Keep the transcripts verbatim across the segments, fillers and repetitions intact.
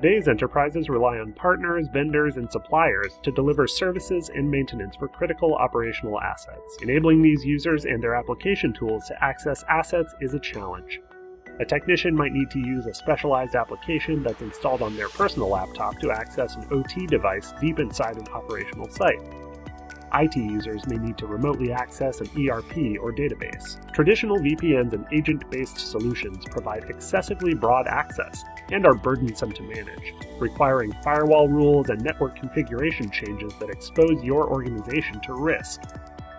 Today's enterprises rely on partners, vendors, and suppliers to deliver services and maintenance for critical operational assets. Enabling these users and their application tools to access assets is a challenge. A technician might need to use a specialized application that's installed on their personal laptop to access an O T device deep inside an operational site. I T users may need to remotely access an E R P or database. Traditional V P Ns and agent-based solutions provide excessively broad access and are burdensome to manage, requiring firewall rules and network configuration changes that expose your organization to risk.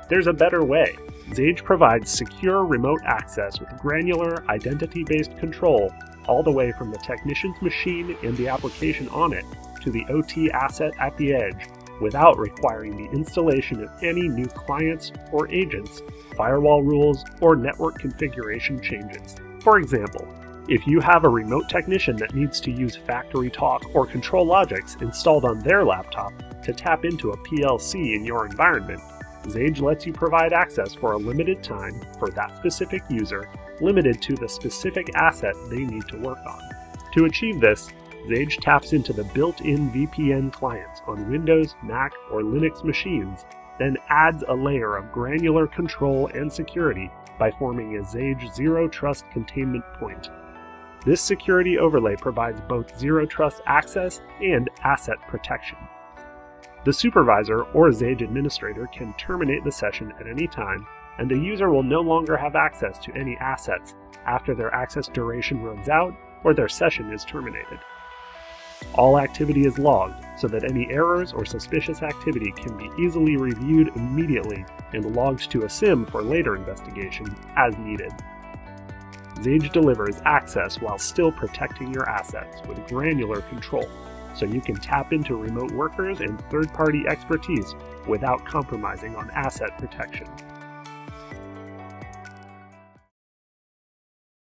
There's a better way. Xage provides secure remote access with granular, identity-based control all the way from the technician's machine and the application on it to the O T asset at the edge, without requiring the installation of any new clients or agents, firewall rules, or network configuration changes. For example, if you have a remote technician that needs to use FactoryTalk or ControlLogix installed on their laptop to tap into a P L C in your environment, Xage lets you provide access for a limited time for that specific user, limited to the specific asset they need to work on. To achieve this, Xage taps into the built-in V P N clients on Windows, Mac, or Linux machines, then adds a layer of granular control and security by forming a Xage Zero Trust containment point. This security overlay provides both Zero Trust access and asset protection. The supervisor or Xage administrator can terminate the session at any time, and the user will no longer have access to any assets after their access duration runs out or their session is terminated. All activity is logged so that any errors or suspicious activity can be easily reviewed immediately and logged to a SIM for later investigation as needed. Xage delivers access while still protecting your assets with granular control, so you can tap into remote workers and third-party expertise without compromising on asset protection.